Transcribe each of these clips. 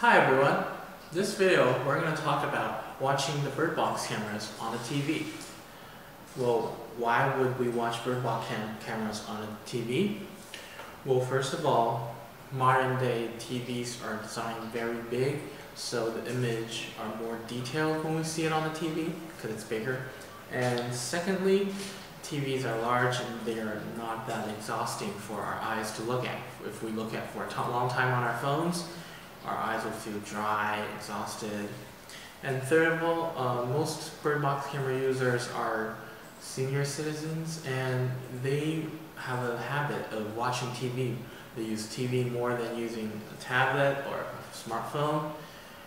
Hi everyone, this video we're going to talk about watching the bird box cameras on a TV. Well, why would we watch bird box cameras on a TV? Well, first of all, modern day TVs are designed very big, so the image are more detailed when we see it on the TV because it's bigger. And secondly, TVs are large and they are not that exhausting for our eyes to look at. If we look at for a long time on our phones, our eyes will feel dry, exhausted. And third of all, most bird box camera users are senior citizens and they have a habit of watching TV. They use TV more than using a tablet or a smartphone.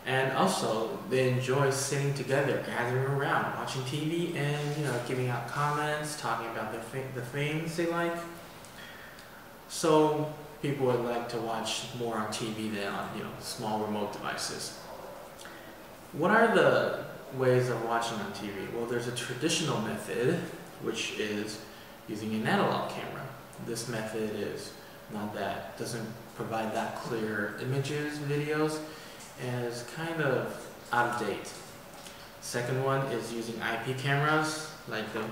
And also, they enjoy sitting together, gathering around, watching TV and, giving out comments, talking about the things they like. So, people would like to watch more on TV than on, small remote devices. What are the ways of watching on TV? Well, there's a traditional method, which is using an analog camera. This method is doesn't provide that clear images, videos, and is kind of out of date. Second one is using IP cameras, like the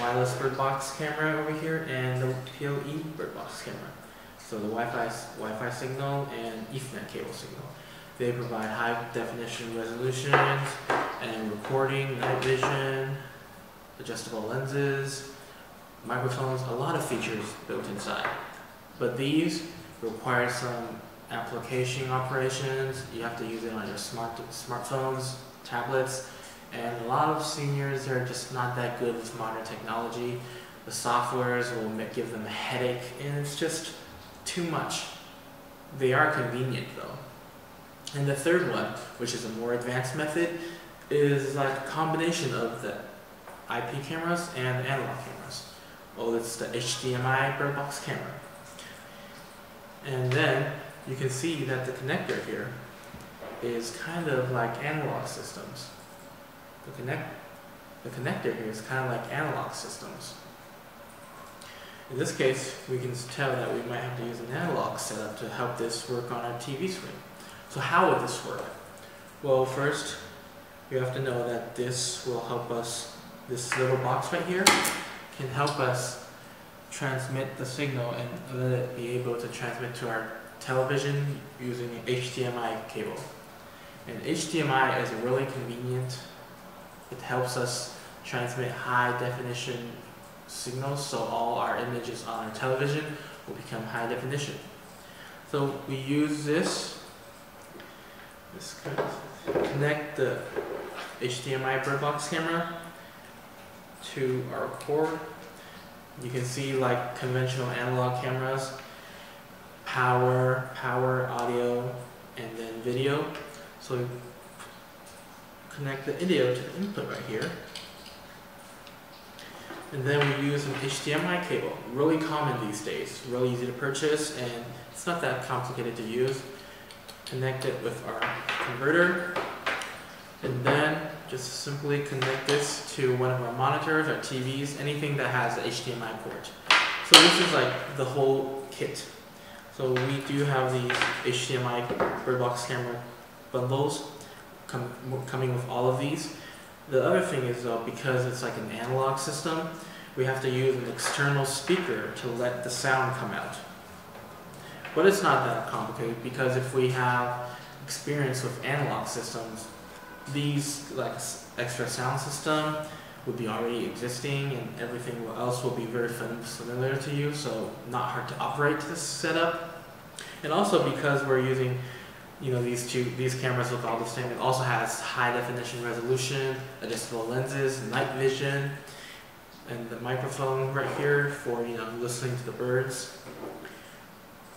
wireless bird box camera over here and the POE bird box camera. So the Wi-Fi signal and Ethernet cable signal. They provide high definition resolutions and recording, night vision, adjustable lenses, microphones, a lot of features built inside. But these require some application operations. You have to use it on your smartphones, tablets, and a lot of seniors are just not that good with modern technology. The softwares will give them a headache, and it's just too much. They are convenient though. And the third one, which is a more advanced method, is like a combination of the IP cameras and analog cameras. Well, it's the HDMI bird box camera. And then you can see that the connector here is kind of like analog systems. The connector here is kind of like analog systems. In this case, we can tell that we might have to use an analog setup to help this work on our TV screen. So how would this work? Well, first, we have to know that this will help us, this little box right here can help us transmit the signal and let it be able to transmit to our television using an HDMI cable. And HDMI is really convenient. It helps us transmit high definition signals, so all our images on our television will become high definition. So we use this connect the HDMI bird box camera to our cord. You can see like conventional analog cameras, power, audio, and then video. So we connect the video to the input right here. And then we use an HDMI cable. Really common these days. Really easy to purchase and it's not that complicated to use. Connect it with our converter. And then just simply connect this to one of our monitors, our TVs, anything that has an HDMI port. So this is like the whole kit. So we do have these HDMI bird box camera bundles coming with all of these. The other thing is though, because it's like an analog system, we have to use an external speaker to let the sound come out. But it's not that complicated because if we have experience with analog systems, these like extra sound system would be already existing and everything else will be very familiar to you, so not hard to operate this setup. And also because we're using these cameras look all the same. It also has high definition resolution, adjustable lenses, night vision, and the microphone right here for listening to the birds.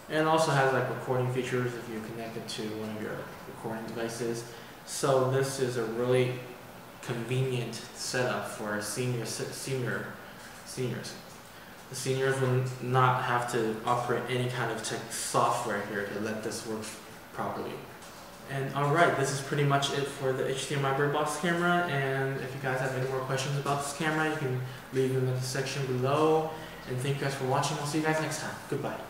And it also has like recording features if you connect it to one of your recording devices. So this is a really convenient setup for seniors. The seniors will not have to operate any kind of tech software here to let this work properly. And alright, this is pretty much it for the HDMI bird box camera, and if you guys have any more questions about this camera, you can leave them in the section below, and thank you guys for watching. We'll see you guys next time. Goodbye.